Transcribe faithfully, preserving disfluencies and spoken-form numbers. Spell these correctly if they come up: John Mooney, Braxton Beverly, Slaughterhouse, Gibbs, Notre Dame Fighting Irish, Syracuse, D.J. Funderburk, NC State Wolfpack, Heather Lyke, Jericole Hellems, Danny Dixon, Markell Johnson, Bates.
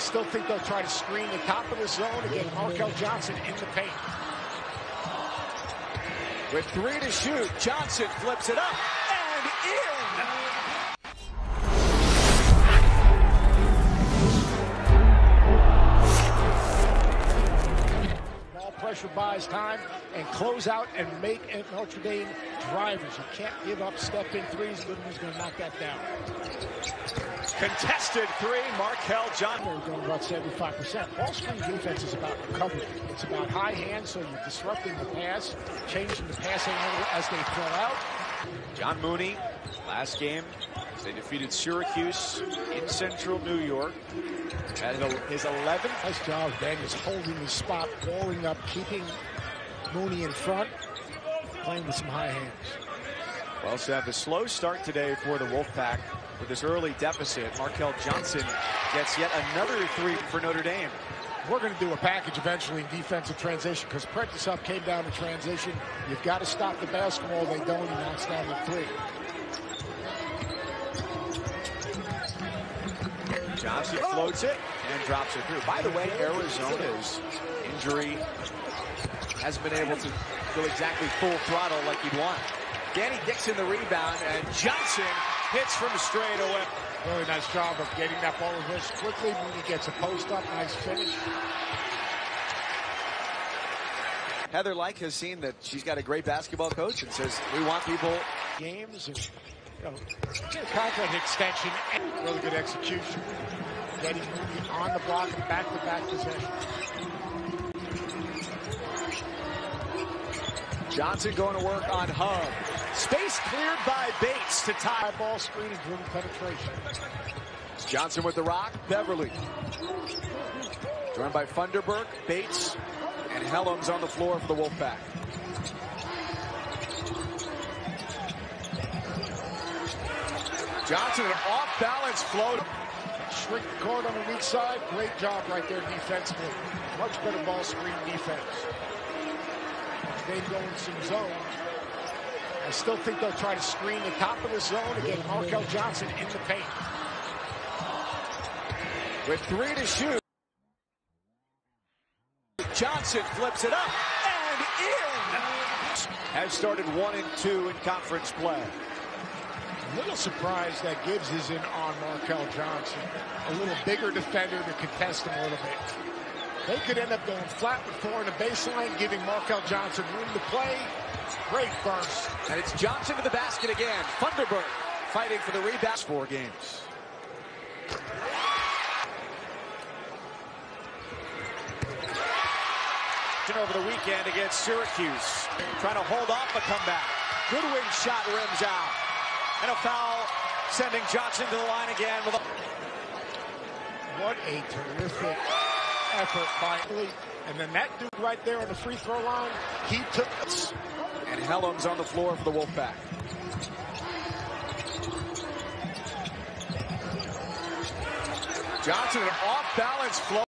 still think they'll try to screen the top of the zone. Again, Markell Johnson in the paint. With three to shoot, Johnson flips it up and in. Pressure buys time and close out and make it Notre Dame drivers. You can't give up step in threes. Goodman's going to knock that down. Contested three, Markell Johnson. They're going about seventy-five percent. All screen defense is about recovery. It's about high hands, so you're disrupting the pass, changing the passing angle as they fill out. John Mooney, last game, as they defeated Syracuse in central New York. At his eleventh. Nice job, Daniels, holding his spot, balling up, keeping Mooney in front, playing with some high hands. Well, Seth, a slow start today for the Wolfpack with this early deficit. Markell Johnson gets yet another three for Notre Dame. We're going to do a package eventually in defensive transition because practice up came down to transition. You've got to stop the basketball. They don't, and knocks down the three. Johnson floats it and drops it through. By the way, Arizona's injury hasn't been able to go exactly full throttle like you'd want. Danny Dixon the rebound, and Johnson hits from straight away. Really nice job of getting that ball in his quickly. Mooney gets a post up, nice finish. Heather Lyke has seen that she's got a great basketball coach and says, we want people games and You know, contract extension and really good execution. Getting on the block and back-to-back possession. Johnson going to work on Hub. Space cleared by Bates to tie. Ball screen and room penetration. Johnson with the rock. Beverly. Joined by Funderburk, Bates, and Hellems on the floor for the Wolfpack. Johnson, an off-balance float. Shrink guard on the weak side. Great job right there defensively. Much better ball screen defense. They go in some zone. I still think they'll try to screen the top of the zone. Again, Markell Johnson in the paint. With three to shoot. Johnson flips it up and in. Has started one and two in conference play. A little surprised that Gibbs is in on Markell Johnson. A little bigger defender to contest him a little bit. They could end up going flat with four in the baseline, giving Markell Johnson room to play. Great burst. And it's Johnson to the basket again. Funderburk fighting for the rebound. Four games. Over the weekend against Syracuse. Trying to hold off a comeback. Goodwin shot rims out. And a foul, sending Johnson to the line again. With a... What a terrific effort by Lee. And then that dude right there on the free throw line, he took us. And Hellems on the floor for the Wolfpack. Johnson, an off-balance flow.